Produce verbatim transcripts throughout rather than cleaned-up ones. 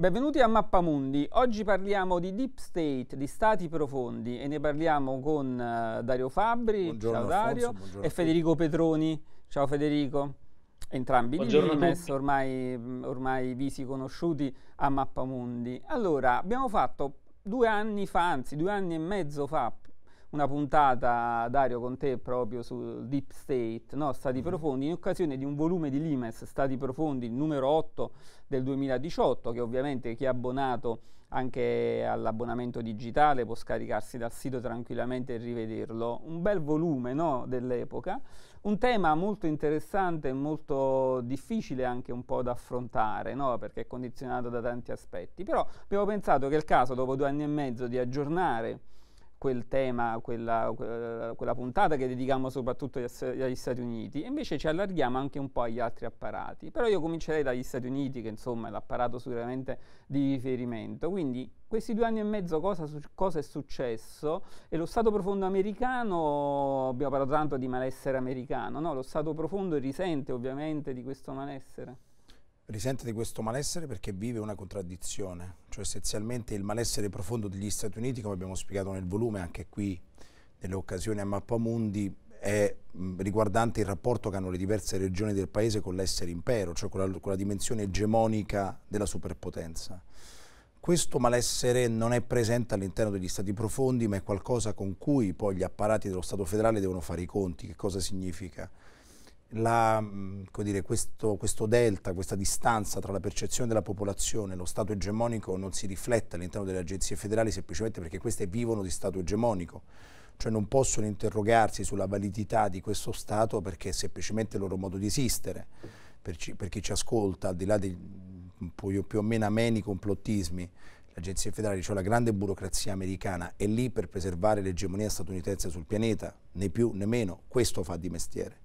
Benvenuti a Mappamundi. Oggi parliamo di Deep State, di stati profondi, e ne parliamo con uh, Dario Fabbri, buongiorno, ciao Dario, Alfonso, e Federico Petroni, ciao Federico, entrambi buongiorno di Limes, ormai, ormai visi conosciuti a Mappamundi. Allora, abbiamo fatto due anni fa, anzi due anni e mezzo fa, una puntata, Dario, con te proprio sul Deep State, no? Stati mm. profondi, in occasione di un volume di Limes, Stati profondi, il numero otto del duemiladiciotto, che ovviamente chi è abbonato anche all'abbonamento digitale può scaricarsi dal sito tranquillamente e rivederlo. Un bel volume, no? Dell'epoca, un tema molto interessante e molto difficile anche un po' da affrontare, no? Perché è condizionato da tanti aspetti, però abbiamo pensato che è il caso, dopo due anni e mezzo, di aggiornare quel tema, quella, quella puntata che dedichiamo soprattutto agli Stati Uniti, e invece ci allarghiamo anche un po' agli altri apparati. Però io comincerei dagli Stati Uniti, che insomma è l'apparato sicuramente di riferimento. Quindi questi due anni e mezzo cosa, cosa è successo? E lo Stato profondo americano, abbiamo parlato tanto di malessere americano, no? Lo Stato profondo risente ovviamente di questo malessere? Risente di questo malessere perché vive una contraddizione, cioè essenzialmente il malessere profondo degli Stati Uniti, come abbiamo spiegato nel volume, anche qui nelle occasioni a Mappamundi, è mh, riguardante il rapporto che hanno le diverse regioni del paese con l'essere impero, cioè con la, con la dimensione egemonica della superpotenza. Questo malessere non è presente all'interno degli Stati profondi, ma è qualcosa con cui poi gli apparati dello Stato federale devono fare i conti. Che cosa significa? La, come dire, questo, questo delta, questa distanza tra la percezione della popolazione e lo Stato egemonico non si riflette all'interno delle agenzie federali, semplicemente perché queste vivono di Stato egemonico, cioè non possono interrogarsi sulla validità di questo Stato perché è semplicemente il loro modo di esistere. Per, ci, per chi ci ascolta, al di là dei più, più o meno ameni complottismi, le agenzie federali, cioè la grande burocrazia americana, è lì per preservare l'egemonia statunitense sul pianeta, né più né meno, questo fa di mestiere.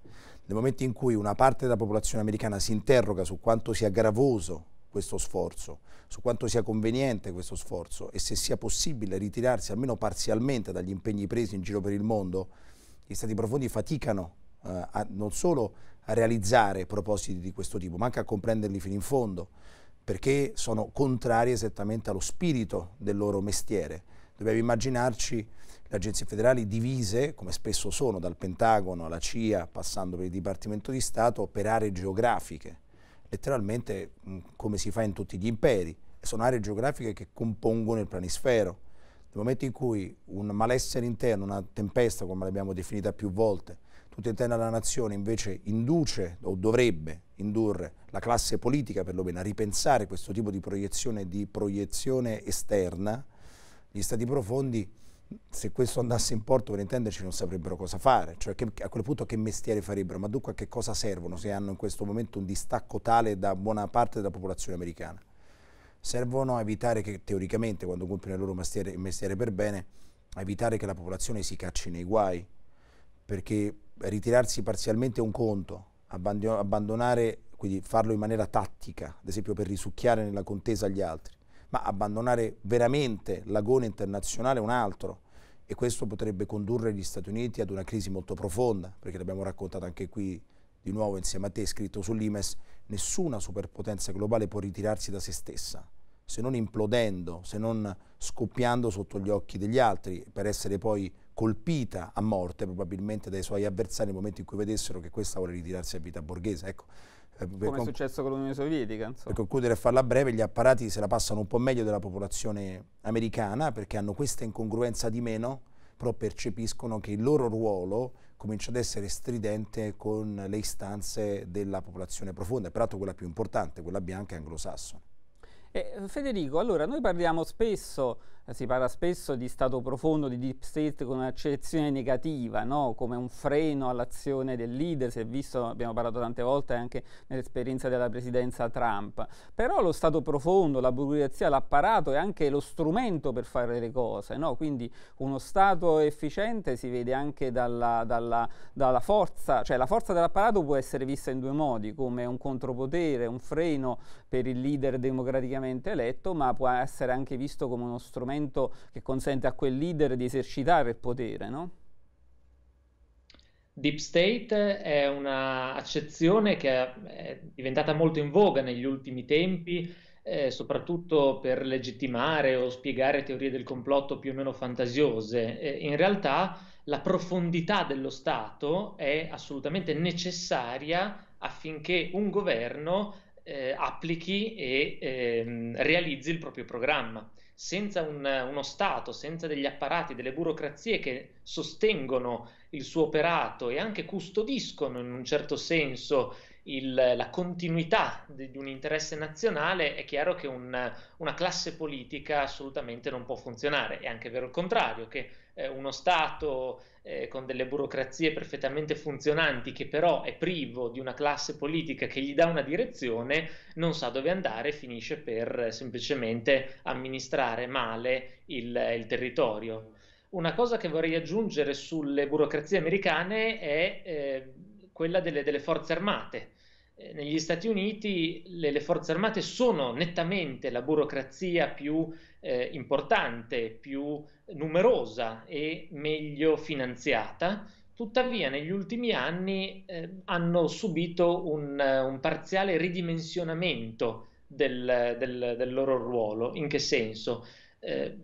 Nel momento in cui una parte della popolazione americana si interroga su quanto sia gravoso questo sforzo, su quanto sia conveniente questo sforzo e se sia possibile ritirarsi almeno parzialmente dagli impegni presi in giro per il mondo, gli Stati profondi faticano eh, a, non solo a realizzare propositi di questo tipo, ma anche a comprenderli fino in fondo, perché sono contrari esattamente allo spirito del loro mestiere. Dobbiamo immaginarci le agenzie federali divise, come spesso sono, dal Pentagono alla C I A, passando per il Dipartimento di Stato, per aree geografiche, letteralmente mh, come si fa in tutti gli imperi. Sono aree geografiche che compongono il planisfero. Nel momento in cui un malessere interno, una tempesta, come l'abbiamo definita più volte, tutta interna alla nazione, invece induce o dovrebbe indurre la classe politica perlomeno a ripensare questo tipo di proiezione, di proiezione esterna, gli Stati profondi, se questo andasse in porto, per intenderci, non saprebbero cosa fare, cioè che, a quel punto che mestiere farebbero, ma dunque a che cosa servono se hanno in questo momento un distacco tale da buona parte della popolazione americana? Servono a evitare che, teoricamente, quando compiono il loro mestiere, il mestiere per bene, a evitare che la popolazione si cacci nei guai, perché ritirarsi parzialmente è un conto, abbandonare, quindi farlo in maniera tattica, ad esempio per risucchiare nella contesa gli altri, ma abbandonare veramente l'agone internazionale è un altro, e questo potrebbe condurre gli Stati Uniti ad una crisi molto profonda, perché l'abbiamo raccontato anche qui di nuovo insieme a te, scritto sull'Imes, nessuna superpotenza globale può ritirarsi da se stessa, se non implodendo, se non scoppiando sotto gli occhi degli altri, per essere poi colpita a morte probabilmente dai suoi avversari nel momento in cui vedessero che questa vuole ritirarsi a vita borghese. Ecco, come è successo con l'Unione Sovietica, insomma. Per concludere e farla breve, gli apparati se la passano un po' meglio della popolazione americana perché hanno questa incongruenza di meno, però percepiscono che il loro ruolo comincia ad essere stridente con le istanze della popolazione profonda, e peraltro quella più importante, quella bianca e anglosassone. Eh, Federico, allora noi parliamo spesso, eh, si parla spesso di Stato profondo, di Deep State con un'accezione negativa, no? Come un freno all'azione del leader, si è visto, abbiamo parlato tante volte anche nell'esperienza della presidenza Trump, però lo Stato profondo, la burocrazia, l'apparato è anche lo strumento per fare le cose, no? Quindi uno Stato efficiente si vede anche dalla, dalla, dalla forza, cioè la forza dell'apparato può essere vista in due modi, come un contropotere, un freno per il leader democraticamente eletto, ma può essere anche visto come uno strumento che consente a quel leader di esercitare il potere, no? Deep State è una accezione che è diventata molto in voga negli ultimi tempi eh, soprattutto per legittimare o spiegare teorie del complotto più o meno fantasiose. Eh, in realtà la profondità dello Stato è assolutamente necessaria affinché un governo eh, applichi e eh, realizzi il proprio programma. Senza un, uno Stato, senza degli apparati, delle burocrazie che sostengono il suo operato e anche custodiscono in un certo senso il, la continuità di, di un interesse nazionale, è chiaro che un, una classe politica assolutamente non può funzionare. È anche vero il contrario, che eh, uno Stato eh, con delle burocrazie perfettamente funzionanti, che però è privo di una classe politica che gli dà una direzione, non sa dove andare e finisce per eh, semplicemente amministrare male il, il territorio. Una cosa che vorrei aggiungere sulle burocrazie americane è eh, quella delle, delle forze armate. Eh, negli Stati Uniti le, le forze armate sono nettamente la burocrazia più eh, importante, più numerosa e meglio finanziata. Tuttavia negli ultimi anni eh, hanno subito un, un parziale ridimensionamento del, del, del loro ruolo. In che senso? Eh,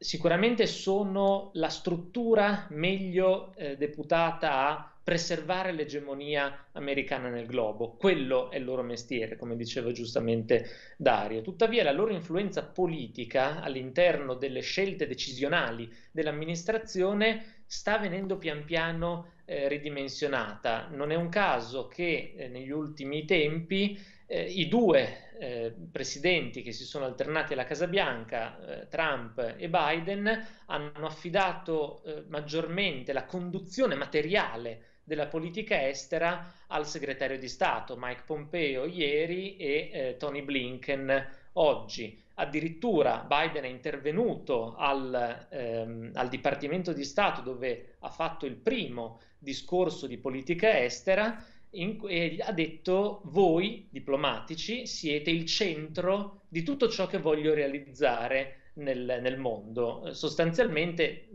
Sicuramente sono la struttura meglio eh, deputata a preservare l'egemonia americana nel globo. Quello è il loro mestiere, come diceva giustamente Dario. Tuttavia la loro influenza politica all'interno delle scelte decisionali dell'amministrazione sta venendo pian piano eh, ridimensionata. Non è un caso che eh, negli ultimi tempi eh, i due Eh, presidenti che si sono alternati alla Casa Bianca, eh, Trump e Biden, hanno affidato eh, maggiormente la conduzione materiale della politica estera al segretario di Stato, Mike Pompeo ieri e eh, Tony Blinken oggi. Addirittura Biden è intervenuto al, ehm, al Dipartimento di Stato, dove ha fatto il primo discorso di politica estera, In, eh, ha detto: voi diplomatici siete il centro di tutto ciò che voglio realizzare nel, nel mondo, sostanzialmente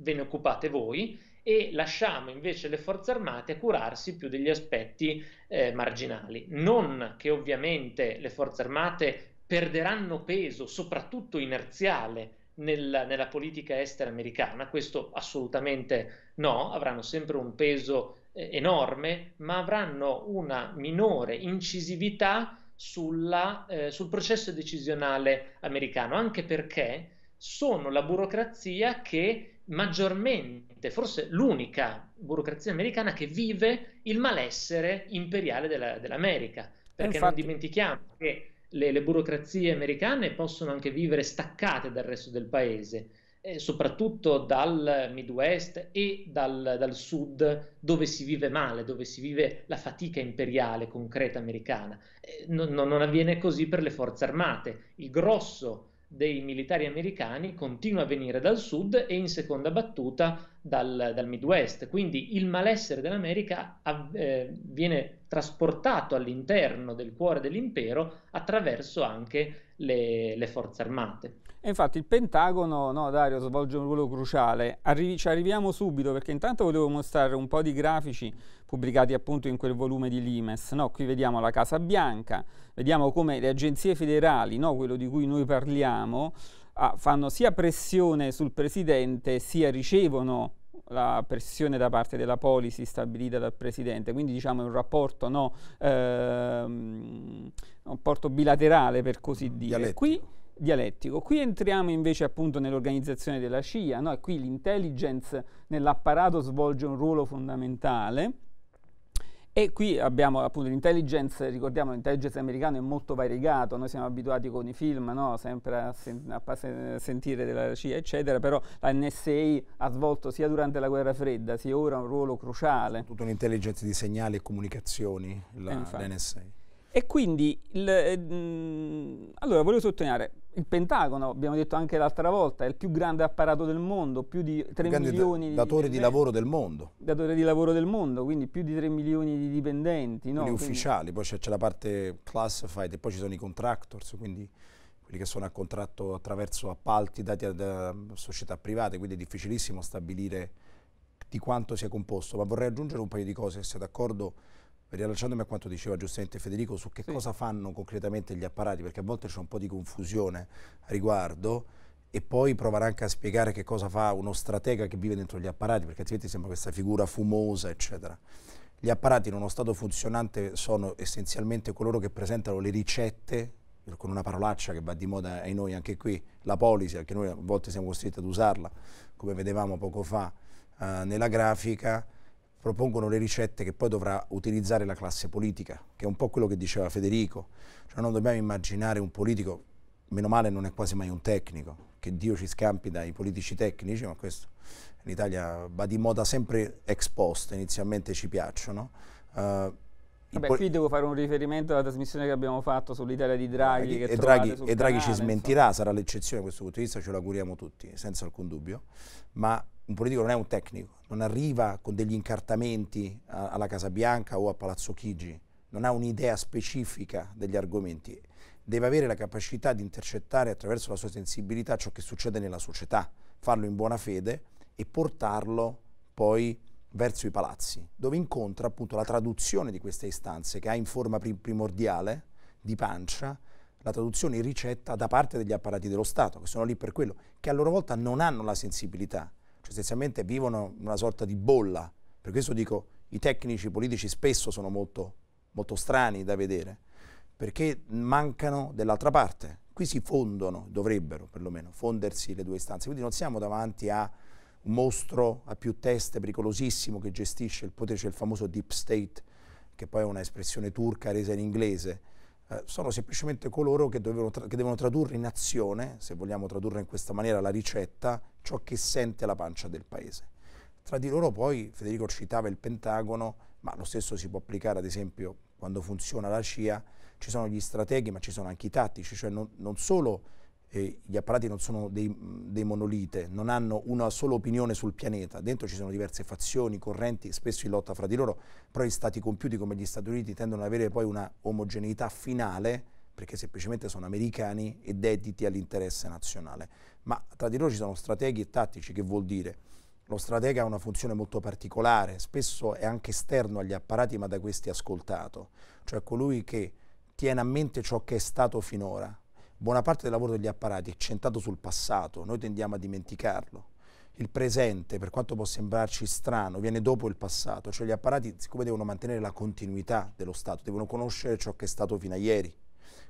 ve ne occupate voi e lasciamo invece le forze armate a curarsi più degli aspetti eh, marginali. Non che ovviamente le forze armate perderanno peso, soprattutto inerziale, Nella, nella politica estera americana, questo assolutamente no, avranno sempre un peso eh, enorme, ma avranno una minore incisività sulla, eh, sul processo decisionale americano, anche perché sono la burocrazia che maggiormente, forse l'unica burocrazia americana che vive il malessere imperiale della, dell'America, perché infatti non dimentichiamo che Le, le burocrazie americane possono anche vivere staccate dal resto del paese, eh, soprattutto dal Midwest e dal, dal sud, dove si vive male, dove si vive la fatica imperiale concreta americana. Eh, non, non avviene così per le forze armate. Il grosso dei militari americani continua a venire dal sud e in seconda battuta dal, dal Midwest, quindi il malessere dell'America av- eh, viene trasportato all'interno del cuore dell'impero attraverso anche le, le forze armate. E infatti il Pentagono, no, Dario, svolge un ruolo cruciale. Arri- ci arriviamo subito, perché intanto volevo mostrare un po' di grafici pubblicati appunto in quel volume di Limes. No, qui vediamo la Casa Bianca, vediamo come le agenzie federali, no, quello di cui noi parliamo, ah, fanno sia pressione sul presidente, sia ricevono la pressione da parte della policy stabilita dal presidente, quindi diciamo è un rapporto, no, ehm, un rapporto bilaterale, per così dire. Dialettico. Qui, dialettico. Qui entriamo invece appunto nell'organizzazione della C I A, no? E qui l'intelligence nell'apparato svolge un ruolo fondamentale. E qui abbiamo appunto l'intelligence, ricordiamo l'intelligence americana è molto variegato, noi siamo abituati con i film, no? Sempre a, sen- a sentire della C I A eccetera, però la N S A ha svolto sia durante la guerra fredda sia ora un ruolo cruciale. Tutta un'intelligence di segnali e comunicazioni, la, eh, l'N S A. E quindi, il, eh, mh, allora volevo sottolineare, il Pentagono, abbiamo detto anche l'altra volta, è il più grande apparato del mondo, più di tre milioni di datori di lavoro del mondo. Datore di lavoro del mondo, quindi più di tre milioni di dipendenti. No? Quelli ufficiali, poi c'è, c'è la parte classified e poi ci sono i contractors, quindi quelli che sono a contratto attraverso appalti dati da società private, quindi è difficilissimo stabilire di quanto sia composto. Ma vorrei aggiungere un paio di cose, se siete d'accordo, riallacciandomi a quanto diceva giustamente Federico su che sì. cosa fanno concretamente gli apparati, perché a volte c'è un po' di confusione a riguardo, e poi provare anche a spiegare che cosa fa uno stratega che vive dentro gli apparati, perché altrimenti sembra questa figura fumosa, eccetera. Gli apparati in uno stato funzionante sono essenzialmente coloro che presentano le ricette, con una parolaccia che va di moda ai noi anche qui, la policy, che noi a volte siamo costretti ad usarla, come vedevamo poco fa eh, nella grafica, propongono le ricette che poi dovrà utilizzare la classe politica, che è un po' quello che diceva Federico, cioè non dobbiamo immaginare un politico, meno male non è quasi mai un tecnico, che Dio ci scampi dai politici tecnici, ma questo in Italia va di moda sempre ex post, inizialmente ci piacciono. Uh, Vabbè, qui devo fare un riferimento alla trasmissione che abbiamo fatto sull'Italia di Draghi. E, che e Draghi, e Draghi canale, ci smentirà, insomma. Sarà l'eccezione da questo punto di vista, ce lo auguriamo tutti, senza alcun dubbio, ma un politico non è un tecnico, non arriva con degli incartamenti a, alla Casa Bianca o a Palazzo Chigi, non ha un'idea specifica degli argomenti, deve avere la capacità di intercettare attraverso la sua sensibilità ciò che succede nella società, farlo in buona fede e portarlo poi verso i palazzi, dove incontra appunto la traduzione di queste istanze che ha in forma prim- primordiale di pancia, la traduzione in ricetta da parte degli apparati dello Stato, che sono lì per quello, che a loro volta non hanno la sensibilità, cioè essenzialmente vivono una sorta di bolla. Per questo dico, i tecnici politici spesso sono molto, molto strani da vedere, perché mancano dell'altra parte. Qui si fondono, dovrebbero perlomeno fondersi le due istanze, quindi non siamo davanti a un mostro a più teste pericolosissimo che gestisce il potere, cioè il famoso Deep State, che poi è un'espressione turca resa in inglese. Eh, sono semplicemente coloro che, che devono tradurre in azione, se vogliamo tradurre in questa maniera la ricetta, ciò che sente la pancia del paese. Tra di loro poi Federico citava il Pentagono, ma lo stesso si può applicare ad esempio quando funziona la C I A, ci sono gli strateghi ma ci sono anche i tattici, cioè non, non solo... E gli apparati non sono dei, dei monolite, non hanno una sola opinione sul pianeta, dentro ci sono diverse fazioni, correnti, spesso in lotta fra di loro, però gli stati compiuti come gli Stati Uniti tendono ad avere poi una omogeneità finale, perché semplicemente sono americani e dediti all'interesse nazionale. Ma tra di loro ci sono strateghi e tattici, che vuol dire? Lo stratega ha una funzione molto particolare, spesso è anche esterno agli apparati ma da questi ascoltato, cioè colui che tiene a mente ciò che è stato finora. Buona parte del lavoro degli apparati è centrato sul passato, noi tendiamo a dimenticarlo. Il presente, per quanto può sembrarci strano, viene dopo il passato, cioè gli apparati, siccome devono mantenere la continuità dello Stato, devono conoscere ciò che è stato fino a ieri.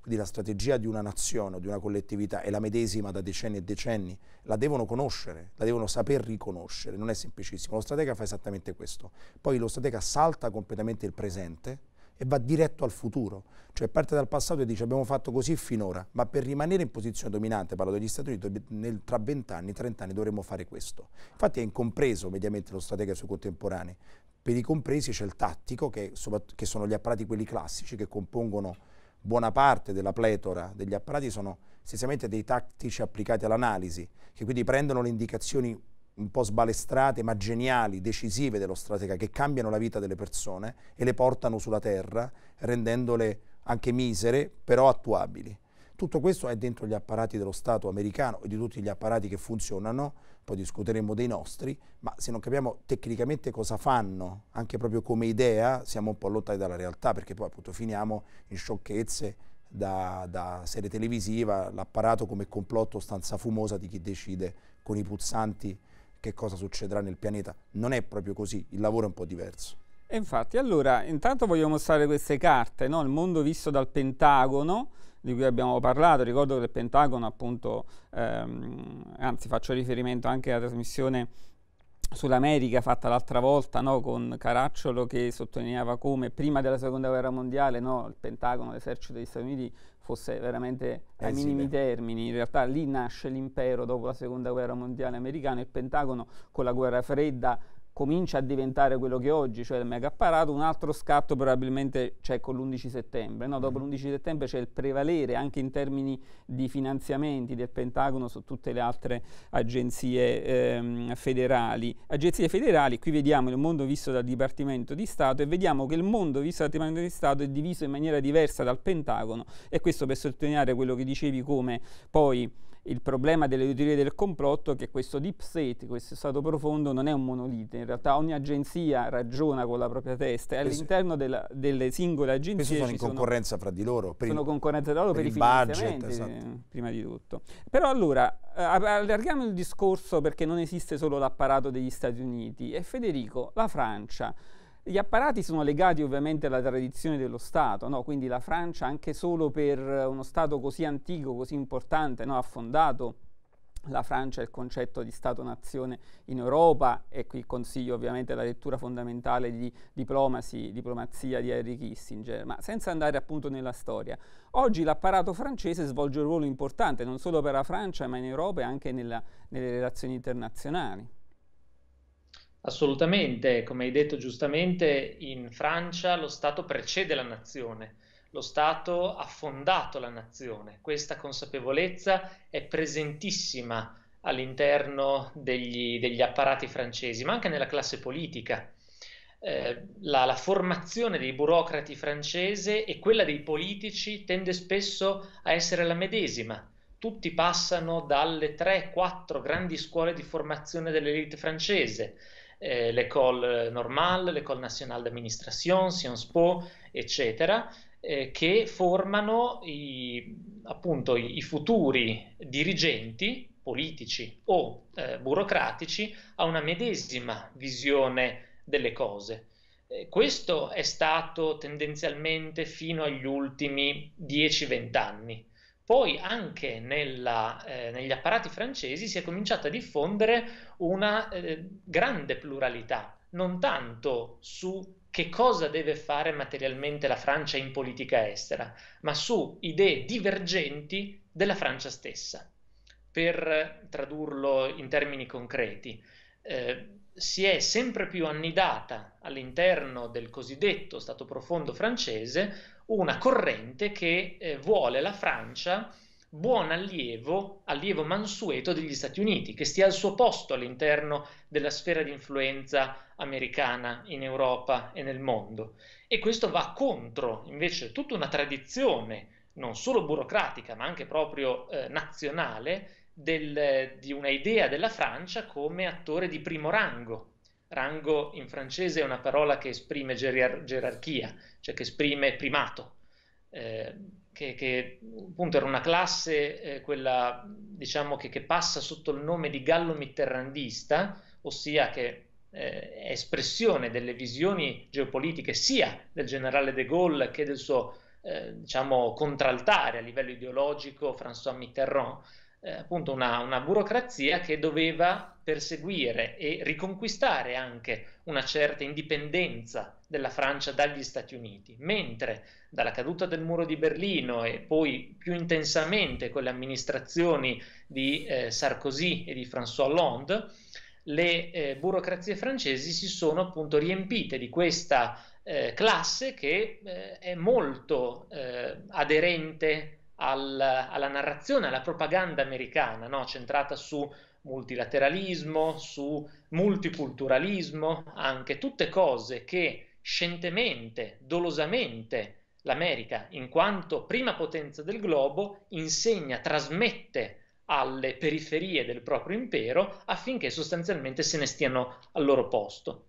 Quindi la strategia di una nazione o di una collettività è la medesima da decenni e decenni, la devono conoscere, la devono saper riconoscere, non è semplicissimo. Lo stratega fa esattamente questo, poi lo stratega salta completamente il presente e va diretto al futuro, cioè parte dal passato e dice abbiamo fatto così finora, ma per rimanere in posizione dominante, parlo degli Stati Uniti, nel, tra vent'anni, trent'anni dovremmo fare questo. Infatti è incompreso mediamente lo stratega e i suoi contemporanei, per i compresi c'è il tattico, che, che sono gli apparati quelli classici, che compongono buona parte della pletora degli apparati, sono essenzialmente dei tattici applicati all'analisi, che quindi prendono le indicazioni un po' sbalestrate ma geniali, decisive dello stratega, che cambiano la vita delle persone e le portano sulla terra, rendendole anche misere però attuabili. Tutto questo è dentro gli apparati dello Stato americano e di tutti gli apparati che funzionano, poi discuteremo dei nostri, ma se non capiamo tecnicamente cosa fanno, anche proprio come idea, siamo un po' lontani dalla realtà, perché poi appunto finiamo in sciocchezze da, da serie televisiva, l'apparato come complotto stanza fumosa di chi decide con i pulsanti che cosa succederà nel pianeta. Non è proprio così, il lavoro è un po' diverso. E infatti, allora, intanto voglio mostrare queste carte, no? Il mondo visto dal Pentagono, di cui abbiamo parlato. Ricordo che il Pentagono, appunto, ehm, anzi faccio riferimento anche alla trasmissione sull'America fatta l'altra volta, no? Con Caracciolo, che sottolineava come prima della seconda guerra mondiale, no? Il Pentagono, l'esercito degli Stati Uniti, fosse veramente ai eh sì, minimi beh. termini. In realtà lì nasce l'impero dopo la seconda guerra mondiale americana. Il Pentagono con la guerra fredda comincia a diventare quello che è oggi, cioè il mega apparato. Un altro scatto probabilmente c'è con l'undici settembre, no? Dopo mm. l'undici settembre c'è il prevalere anche in termini di finanziamenti del Pentagono su tutte le altre agenzie ehm, federali. Agenzie federali, qui vediamo il mondo visto dal Dipartimento di Stato, e vediamo che il mondo visto dal Dipartimento di Stato è diviso in maniera diversa dal Pentagono, e questo per sottolineare quello che dicevi, come poi il problema delle teorie del complotto è che questo deep state, questo stato profondo, non è un monolite. In realtà ogni agenzia ragiona con la propria testa e all'interno delle singole agenzie ci sono in sono, concorrenza fra di loro. Per sono in concorrenza fra loro per, per i finanziamenti, budget, esatto. prima di tutto. Però allora, eh, allarghiamo il discorso, perché non esiste solo l'apparato degli Stati Uniti. E Federico, la Francia. Gli apparati sono legati ovviamente alla tradizione dello Stato, no? Quindi la Francia, anche solo per uno Stato così antico, così importante, no? ha fondato la Francia il concetto di Stato-nazione in Europa, e qui consiglio ovviamente la lettura fondamentale di Diplomacy, diplomazia di Henry Kissinger, ma senza andare appunto nella storia. Oggi l'apparato francese svolge un ruolo importante non solo per la Francia ma in Europa e anche nella, nelle relazioni internazionali. Assolutamente, come hai detto giustamente, in Francia lo Stato precede la nazione, lo Stato ha fondato la nazione, questa consapevolezza è presentissima all'interno degli, degli apparati francesi, ma anche nella classe politica. Eh, la, la formazione dei burocrati francese e quella dei politici tende spesso a essere la medesima. Tutti passano dalle tre quattro grandi scuole di formazione dell'elite francese, Eh, l'École normale, l'École nationale d'administration, Sciences Po, eccetera, eh, che formano i, appunto i, i futuri dirigenti politici o eh, burocratici a una medesima visione delle cose. Eh, questo è stato tendenzialmente fino agli ultimi dieci venti anni. Poi anche nella, eh, negli apparati francesi si è cominciata a diffondere una eh, grande pluralità, non tanto su che cosa deve fare materialmente la Francia in politica estera, ma su idee divergenti della Francia stessa. Per tradurlo in termini concreti, eh, si è sempre più annidata all'interno del cosiddetto Stato profondo francese una corrente che eh, vuole la Francia buon allievo, allievo mansueto degli Stati Uniti, che stia al suo posto all'interno della sfera di influenza americana in Europa e nel mondo. E questo va contro invece tutta una tradizione non solo burocratica ma anche proprio eh, nazionale del, di una idea della Francia come attore di primo rango. Rango in francese è una parola che esprime gerar- gerarchia, cioè che esprime primato, eh, che, che appunto era una classe, eh, quella diciamo che, che passa sotto il nome di gallo-mitterrandista, ossia che eh, è espressione delle visioni geopolitiche sia del generale de Gaulle che del suo eh, diciamo, contraltare a livello ideologico François Mitterrand. Eh, appunto una, una burocrazia che doveva perseguire e riconquistare anche una certa indipendenza della Francia dagli Stati Uniti, mentre dalla caduta del muro di Berlino e poi più intensamente con le amministrazioni di eh, Sarkozy e di François Hollande, le eh, burocrazie francesi si sono appunto riempite di questa eh, classe che eh, è molto eh, aderente Alla, alla narrazione, alla propaganda americana, no? centrata su multilateralismo, su multiculturalismo, anche tutte cose che scientemente, dolosamente l'America, in quanto prima potenza del globo, insegna, trasmette alle periferie del proprio impero affinché sostanzialmente se ne stiano al loro posto.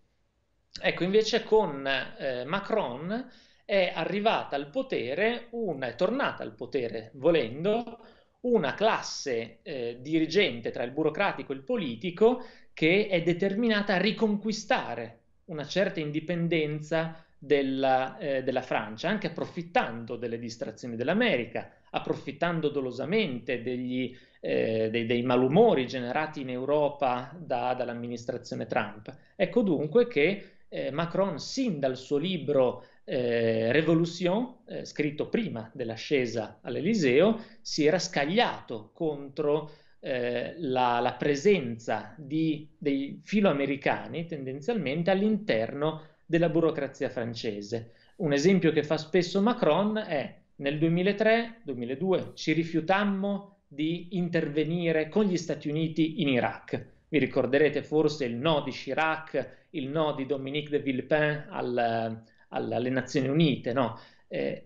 Ecco, invece con eh, Macron è arrivata al potere, una, è tornata al potere, volendo, una classe eh, dirigente tra il burocratico e il politico che è determinata a riconquistare una certa indipendenza della, eh, della Francia, anche approfittando delle distrazioni dell'America, approfittando dolosamente degli, eh, dei, dei malumori generati in Europa da, dall'amministrazione Trump. Ecco dunque che eh, Macron, sin dal suo libro Eh, Revolution, eh, scritto prima dell'ascesa all'Eliseo, si era scagliato contro eh, la, la presenza di, dei filoamericani tendenzialmente all'interno della burocrazia francese. Un esempio che fa spesso Macron è nel duemilatré duemiladue ci rifiutammo di intervenire con gli Stati Uniti in Iraq. Vi ricorderete forse il no di Chirac, il no di Dominique de Villepin al alle Nazioni Unite, no? Eh,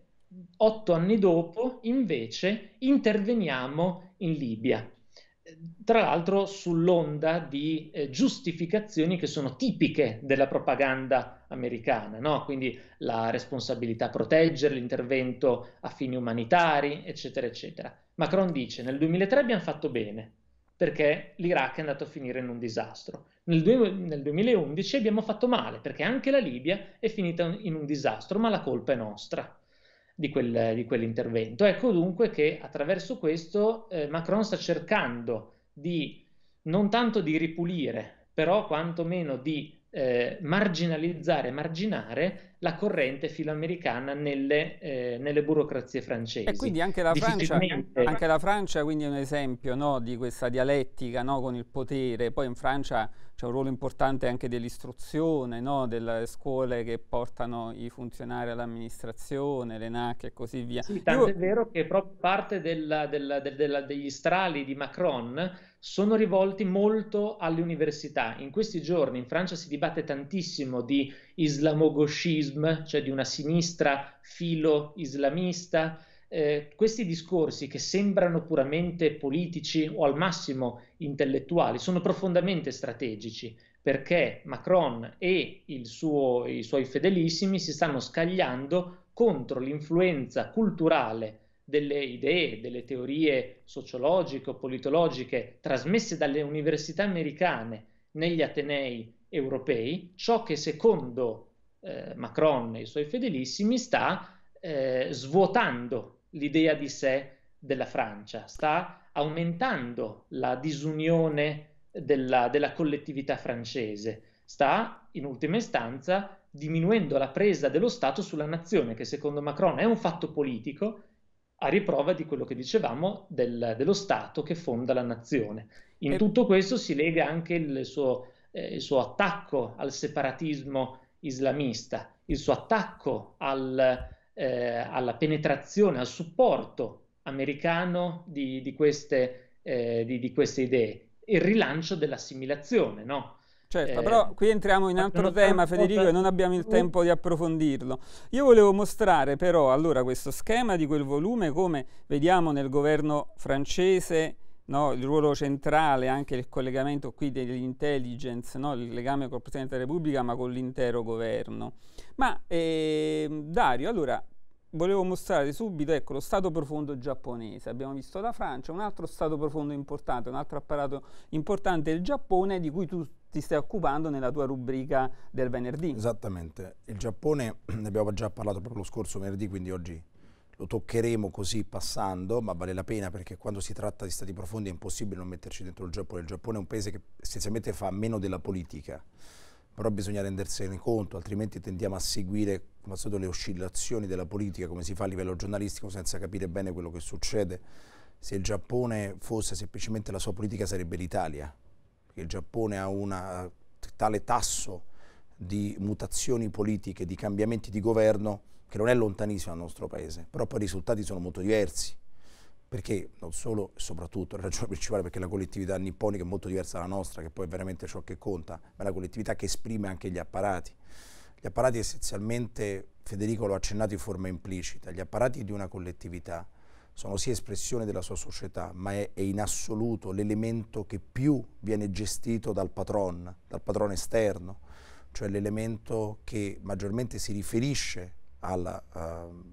otto anni dopo invece interveniamo in Libia tra l'altro sull'onda di eh, giustificazioni che sono tipiche della propaganda americana, no? Quindi la responsabilità a proteggere, l'intervento a fini umanitari, eccetera, eccetera. Macron dice: nel duemilatré abbiamo fatto bene, perché l'Iraq è andato a finire in un disastro. Nel, nel duemilaundici abbiamo fatto male, perché anche la Libia è finita in un disastro, ma la colpa è nostra di, quel, di quell'intervento. Ecco dunque che attraverso questo eh, Macron sta cercando di, non tanto di ripulire, però quantomeno di eh, marginalizzare, marginare la corrente filoamericana nelle, eh, nelle burocrazie francesi. E quindi anche la Francia, anche la Francia quindi è un esempio, no, di questa dialettica, no, con il potere. Poi in Francia c'è un ruolo importante anche dell'istruzione, no, delle scuole che portano i funzionari all'amministrazione, le N A C e così via. Sì, tanto Io... è vero che proprio parte della, della, della, degli strali di Macron sono rivolti molto alle università. In questi giorni in Francia si dibatte tantissimo di islamogoscism, cioè di una sinistra filo-islamista. Eh, questi discorsi, che sembrano puramente politici o al massimo intellettuali, sono profondamente strategici, perché Macron e il suo, i suoi fedelissimi si stanno scagliando contro l'influenza culturale delle idee, delle teorie sociologico-politologiche trasmesse dalle università americane negli atenei europei, ciò che secondo eh, Macron e i suoi fedelissimi sta eh, svuotando l'idea di sé della Francia, sta aumentando la disunione della, della collettività francese, sta in ultima istanza diminuendo la presa dello Stato sulla nazione, che secondo Macron è un fatto politico, a riprova di quello che dicevamo del, dello Stato che fonda la nazione. In e... tutto questo si lega anche il suo, eh, il suo attacco al separatismo islamista, il suo attacco al, eh, alla penetrazione, al supporto americano di, di, queste, eh, di, di queste idee, il rilancio dell'assimilazione, no? Certo, però qui entriamo in altro tema, Federico, e non abbiamo il tempo di approfondirlo. Io volevo mostrare però allora questo schema di quel volume, come vediamo nel governo francese, no, il ruolo centrale, anche il collegamento qui dell'intelligence, no, il legame col Presidente della Repubblica ma con l'intero governo. Ma eh, Dario, allora volevo mostrare subito, ecco, lo stato profondo giapponese. Abbiamo visto la Francia, un altro stato profondo importante, un altro apparato importante è il Giappone, di cui tu ti stai occupando nella tua rubrica del venerdì. Esattamente. Il Giappone, ne abbiamo già parlato proprio lo scorso venerdì, quindi oggi lo toccheremo così passando, ma vale la pena perché quando si tratta di stati profondi è impossibile non metterci dentro il Giappone. Il Giappone è un paese che essenzialmente fa meno della politica, però bisogna rendersene conto, altrimenti tendiamo a seguire come al solito le oscillazioni della politica, come si fa a livello giornalistico, senza capire bene quello che succede. Se il Giappone fosse semplicemente la sua politica, sarebbe l'Italia, perché il Giappone ha un tale tasso di mutazioni politiche, di cambiamenti di governo, che non è lontanissimo dal nostro paese, però poi i risultati sono molto diversi, perché non solo e soprattutto, la ragione principale, perché la collettività nipponica è molto diversa dalla nostra, che poi è veramente ciò che conta, ma è la collettività che esprime anche gli apparati. Gli apparati essenzialmente, Federico l'ha accennato in forma implicita, gli apparati di una collettività sono sia espressione della sua società, ma è, è in assoluto l'elemento che più viene gestito dal patron, dal patrono esterno, cioè l'elemento che maggiormente si riferisce alla, uh,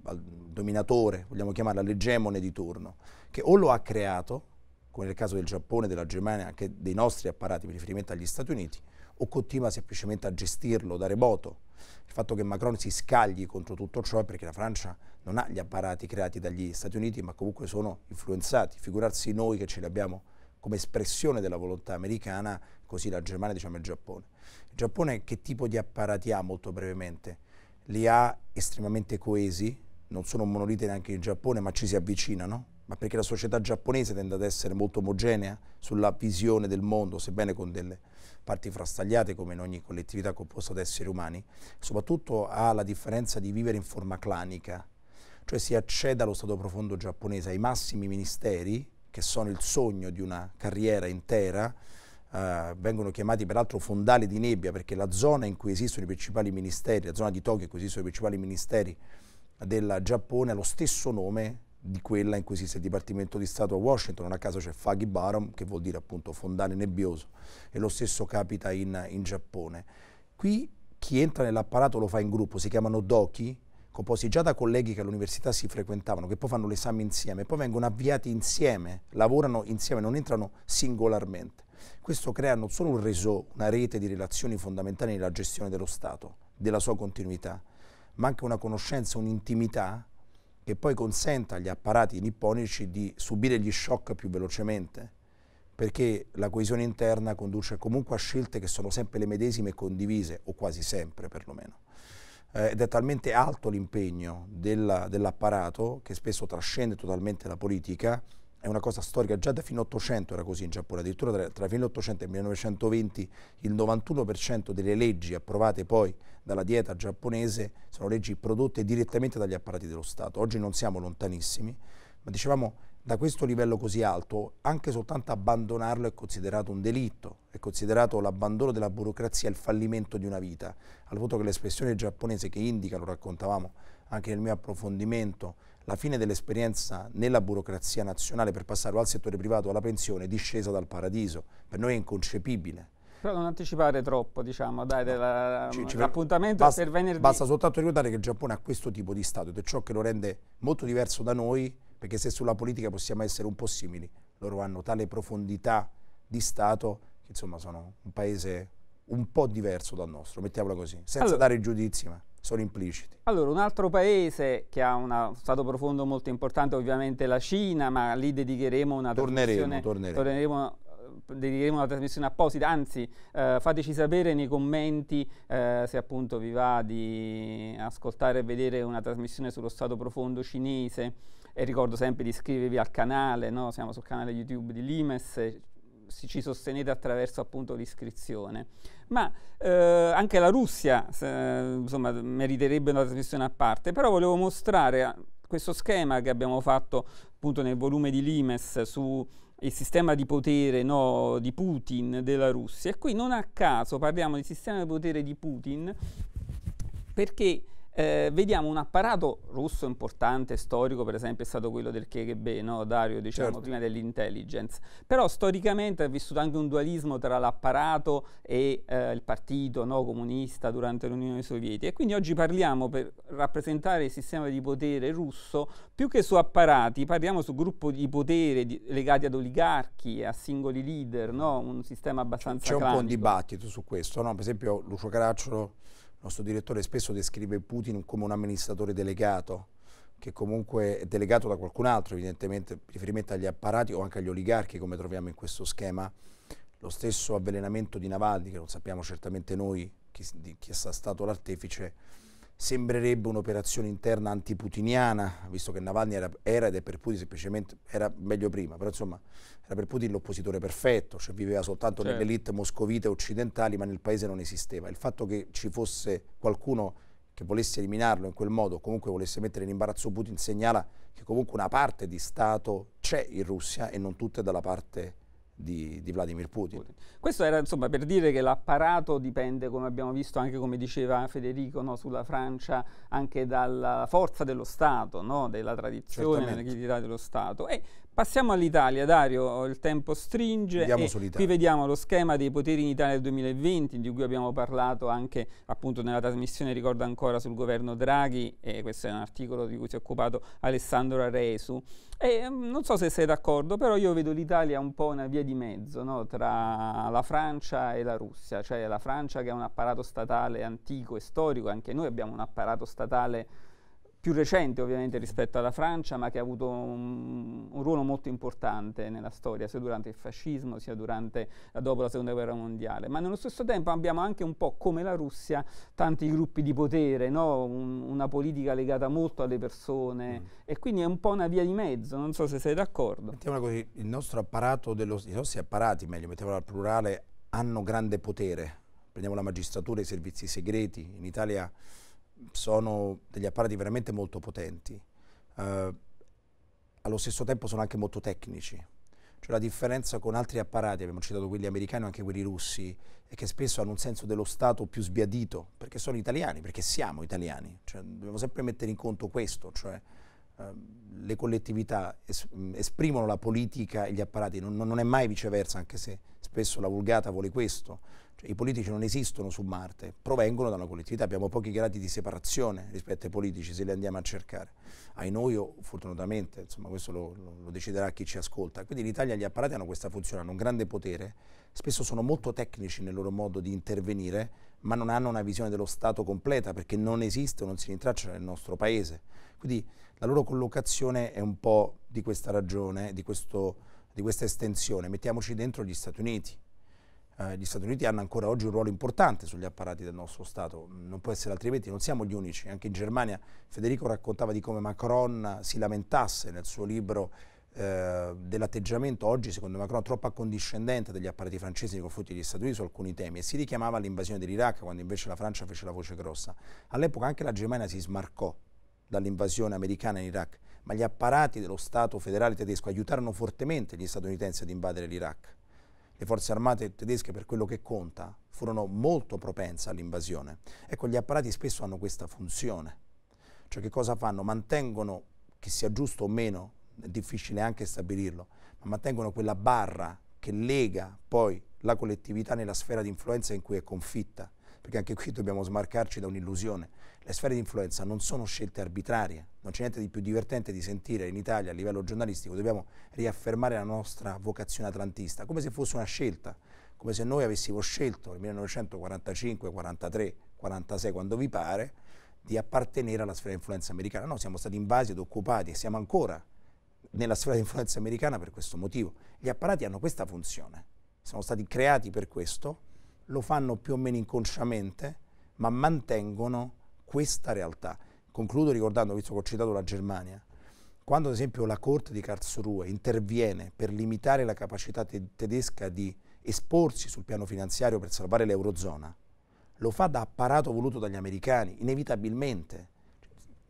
al dominatore, vogliamo chiamarlo all'egemone di turno, che o lo ha creato, come nel caso del Giappone, della Germania, anche dei nostri apparati, mi riferimento agli Stati Uniti, o continua semplicemente a gestirlo da remoto. Il fatto che Macron si scagli contro tutto ciò è perché la Francia non ha gli apparati creati dagli Stati Uniti, ma comunque sono influenzati. Figurarsi noi che ce li abbiamo come espressione della volontà americana, così la Germania, diciamo il Giappone. Il Giappone che tipo di apparati ha, molto brevemente? Li ha estremamente coesi, non sono monolite neanche in Giappone, ma ci si avvicinano, ma perché la società giapponese tende ad essere molto omogenea sulla visione del mondo, sebbene con delle parti frastagliate come in ogni collettività composta da esseri umani, soprattutto ha la differenza di vivere in forma clanica, cioè si accede allo stato profondo giapponese, ai massimi ministeri, che sono il sogno di una carriera intera. Uh, vengono chiamati peraltro fondali di nebbia, perché la zona in cui esistono i principali ministeri, la zona di Tokyo in cui esistono i principali ministeri del Giappone, ha lo stesso nome di quella in cui esiste il Dipartimento di Stato a Washington. Non a caso c'è Foggy Bottom, che vuol dire appunto fondale nebbioso, e lo stesso capita in, in Giappone. Qui chi entra nell'apparato lo fa in gruppo, si chiamano dochi, composti già da colleghi che all'università si frequentavano, che poi fanno l'esame insieme, poi vengono avviati insieme, lavorano insieme, non entrano singolarmente. Questo crea non solo un réseau, una rete di relazioni fondamentali nella gestione dello Stato, della sua continuità, ma anche una conoscenza, un'intimità che poi consenta agli apparati nipponici di subire gli shock più velocemente, perché la coesione interna conduce comunque a scelte che sono sempre le medesime e condivise, o quasi sempre perlomeno. Eh, ed è talmente alto l'impegno dell'apparato che spesso trascende totalmente la politica. È una cosa storica, già da fine ottocento era così in Giappone, addirittura tra, tra fine ottocento e millenovecentoventi il novantuno per cento delle leggi approvate poi dalla dieta giapponese sono leggi prodotte direttamente dagli apparati dello Stato. Oggi non siamo lontanissimi, ma dicevamo, da questo livello così alto anche soltanto abbandonarlo è considerato un delitto, è considerato l'abbandono della burocrazia, il fallimento di una vita, al punto che l'espressione giapponese che indica, lo raccontavamo anche nel mio approfondimento, la fine dell'esperienza nella burocrazia nazionale per passare al settore privato, alla pensione, è discesa dal paradiso. Per noi è inconcepibile. Però non anticipare troppo, diciamo, dai, l'appuntamento è per venerdì. Basta soltanto ricordare che il Giappone ha questo tipo di Stato, ed è ciò che lo rende molto diverso da noi, perché se sulla politica possiamo essere un po' simili, loro hanno tale profondità di Stato che insomma sono un paese un po' diverso dal nostro, mettiamola così, senza allora. dare giudizi, ma sono impliciti. Allora, un altro paese che ha uno stato profondo molto importante ovviamente è la Cina, ma lì dedicheremo una torneremo, torneremo. torneremo dedicheremo una trasmissione apposita, anzi eh, fateci sapere nei commenti eh, se appunto vi va di ascoltare e vedere una trasmissione sullo stato profondo cinese, e ricordo sempre di iscrivervi al canale, no? Siamo sul canale YouTube di Limes, ci sostenete attraverso appunto l'iscrizione. Ma eh, anche la Russia se, insomma, meriterebbe una trasmissione a parte, però volevo mostrare questo schema che abbiamo fatto appunto nel volume di Limes su il sistema di potere, no, di Putin, della Russia, e qui non a caso parliamo di sistema di potere di Putin perché Eh, vediamo un apparato russo importante, storico, per esempio è stato quello del K G B, no, Dario, diciamo, certo, prima dell'intelligence, però storicamente ha vissuto anche un dualismo tra l'apparato e eh, il partito, no, comunista durante l'Unione Sovietica, e quindi oggi parliamo, per rappresentare il sistema di potere russo, più che su apparati, parliamo su gruppi di potere di, legati ad oligarchi, a singoli leader, no, un sistema abbastanza classico. C'è un po' un dibattito su questo, no? Per esempio Lucio Caracciolo, il nostro direttore, spesso descrive Putin come un amministratore delegato, che comunque è delegato da qualcun altro, evidentemente riferimento agli apparati o anche agli oligarchi, come troviamo in questo schema. Lo stesso avvelenamento di Navalny, che non sappiamo certamente noi chi, di, chi è stato l'artefice, sembrerebbe un'operazione interna antiputiniana, visto che Navalny era, era ed è per Putin semplicemente, era meglio prima, però insomma era per Putin l'oppositore perfetto, cioè viveva soltanto certo. nelle elite moscovite occidentali, ma nel paese non esisteva. Il fatto che ci fosse qualcuno che volesse eliminarlo in quel modo, comunque volesse mettere in imbarazzo Putin, segnala che comunque una parte di Stato c'è in Russia e non tutta è dalla parte Di, di Vladimir Putin. Putin. Questo era insomma per dire che l'apparato dipende, come abbiamo visto anche come diceva Federico, no, sulla Francia, anche dalla forza dello Stato, no, della tradizione, della credibilità dello Stato. E passiamo all'Italia, Dario, il tempo stringe. E qui vediamo lo schema dei poteri in Italia del duemilaventi, di cui abbiamo parlato anche appunto nella trasmissione, ricordo ancora, sul governo Draghi, e questo è un articolo di cui si è occupato Alessandro Aresu. E non so se sei d'accordo, però io vedo l'Italia un po' una via di mezzo, no, tra la Francia e la Russia, cioè la Francia che ha un apparato statale antico e storico, anche noi abbiamo un apparato statale più recente ovviamente rispetto alla Francia, ma che ha avuto un, un ruolo molto importante nella storia, sia durante il fascismo sia durante, dopo la seconda guerra mondiale, ma nello stesso tempo abbiamo anche un po' come la Russia tanti gruppi di potere, no? un, una politica legata molto alle persone, mm. e quindi è un po' una via di mezzo, non so se sei d'accordo. Mettiamola così, il nostro apparato dello, i nostri apparati, meglio mettiamola al plurale, hanno grande potere. Prendiamo la magistratura, i servizi segreti, in Italia sono degli apparati veramente molto potenti, uh, allo stesso tempo sono anche molto tecnici, cioè la differenza con altri apparati, abbiamo citato quelli americani e anche quelli russi, è che spesso hanno un senso dello Stato più sbiadito, perché sono italiani, perché siamo italiani, cioè dobbiamo sempre mettere in conto questo, cioè le collettività esprimono la politica e gli apparati, non, non è mai viceversa, anche se spesso la vulgata vuole questo. Cioè, i politici non esistono su Marte, provengono da una collettività, abbiamo pochi gradi di separazione rispetto ai politici se li andiamo a cercare. Ai noi, o, fortunatamente, insomma, questo lo, lo deciderà chi ci ascolta. Quindi in Italia gli apparati hanno questa funzione, hanno un grande potere, spesso sono molto tecnici nel loro modo di intervenire, ma non hanno una visione dello Stato completa, perché non esiste o non si rintraccia nel nostro paese. Quindi la loro collocazione è un po' di questa ragione, di, questo, di questa estensione. Mettiamoci dentro gli Stati Uniti. Eh, gli Stati Uniti hanno ancora oggi un ruolo importante sugli apparati del nostro Stato, non può essere altrimenti, non siamo gli unici. Anche in Germania Federico raccontava di come Macron si lamentasse nel suo libro eh, dell'atteggiamento, oggi secondo Macron, troppo accondiscendente degli apparati francesi nei confronti degli Stati Uniti su alcuni temi, e si richiamava all'invasione dell'Iraq, quando invece la Francia fece la voce grossa. All'epoca anche la Germania si smarcò dall'invasione americana in Iraq, ma gli apparati dello Stato federale tedesco aiutarono fortemente gli statunitensi ad invadere l'Iraq. Le forze armate tedesche, per quello che conta, furono molto propense all'invasione. Ecco, gli apparati spesso hanno questa funzione. Cioè, che cosa fanno? Mantengono, che sia giusto o meno, è difficile anche stabilirlo, ma mantengono quella barra che lega poi la collettività nella sfera di influenza in cui è confitta. Perché anche qui dobbiamo smarcarci da un'illusione. Le sfere di influenza non sono scelte arbitrarie, non c'è niente di più divertente di sentire in Italia a livello giornalistico, dobbiamo riaffermare la nostra vocazione atlantista, come se fosse una scelta, come se noi avessimo scelto nel millenovecentoquarantacinque, quarantatré, quarantasei, quando vi pare, di appartenere alla sfera di influenza americana. No, siamo stati invasi ed occupati e siamo ancora nella sfera di influenza americana per questo motivo. Gli apparati hanno questa funzione, sono stati creati per questo, lo fanno più o meno inconsciamente, ma mantengono questa realtà. Concludo ricordando, visto che ho citato la Germania, quando ad esempio la Corte di Karlsruhe interviene per limitare la capacità te- tedesca di esporsi sul piano finanziario per salvare l'eurozona, lo fa da apparato voluto dagli americani, inevitabilmente,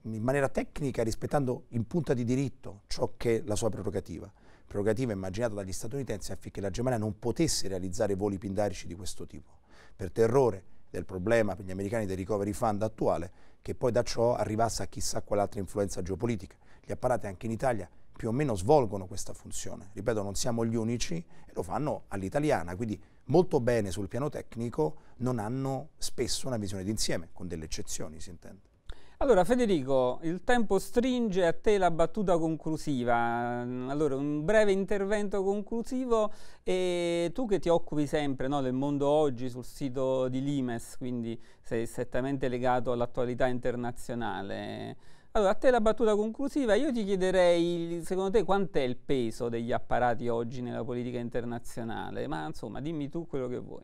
in maniera tecnica, rispettando in punta di diritto ciò che è la sua prerogativa. Prerogativa immaginata dagli statunitensi affinché la Germania non potesse realizzare voli pindarici di questo tipo, per terrore del problema per gli americani del recovery fund attuale, che poi da ciò arrivasse a chissà qual'altra influenza geopolitica. Gli apparati anche in Italia più o meno svolgono questa funzione. Ripeto, non siamo gli unici e lo fanno all'italiana, quindi molto bene sul piano tecnico, non hanno spesso una visione d'insieme, con delle eccezioni si intende. Allora Federico, il tempo stringe, a te la battuta conclusiva, allora un breve intervento conclusivo, e tu che ti occupi sempre, no, del mondo oggi sul sito di Limes, quindi sei strettamente legato all'attualità internazionale, allora a te la battuta conclusiva. Io ti chiederei, secondo te quant'è il peso degli apparati oggi nella politica internazionale, ma insomma dimmi tu quello che vuoi.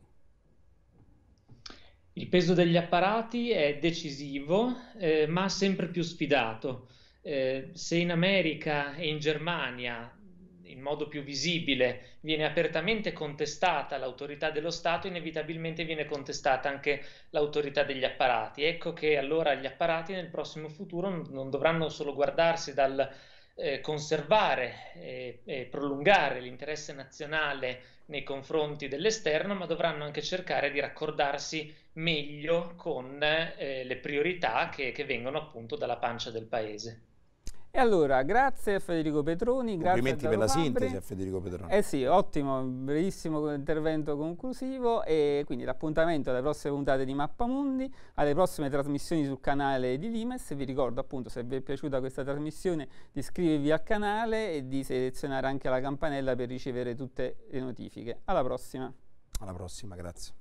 Il peso degli apparati è decisivo, eh, ma sempre più sfidato. Eh, se in America e in Germania, in modo più visibile, viene apertamente contestata l'autorità dello Stato, inevitabilmente viene contestata anche l'autorità degli apparati. Ecco che allora gli apparati nel prossimo futuro non dovranno solo guardarsi dal eh, conservare e, e prolungare l'interesse nazionale nei confronti dell'esterno, ma dovranno anche cercare di raccordarsi meglio con eh, le priorità che, che vengono appunto dalla pancia del paese. E allora grazie a Federico Petroni, grazie complimenti a Dario per la Fabbri. Sintesi a Federico Petroni. Eh sì, ottimo, brevissimo intervento conclusivo, e quindi l'appuntamento alle prossime puntate di Mappamundi, alle prossime trasmissioni sul canale di Limes. Vi ricordo appunto, se vi è piaciuta questa trasmissione, di iscrivervi al canale e di selezionare anche la campanella per ricevere tutte le notifiche. Alla prossima. Alla prossima, grazie.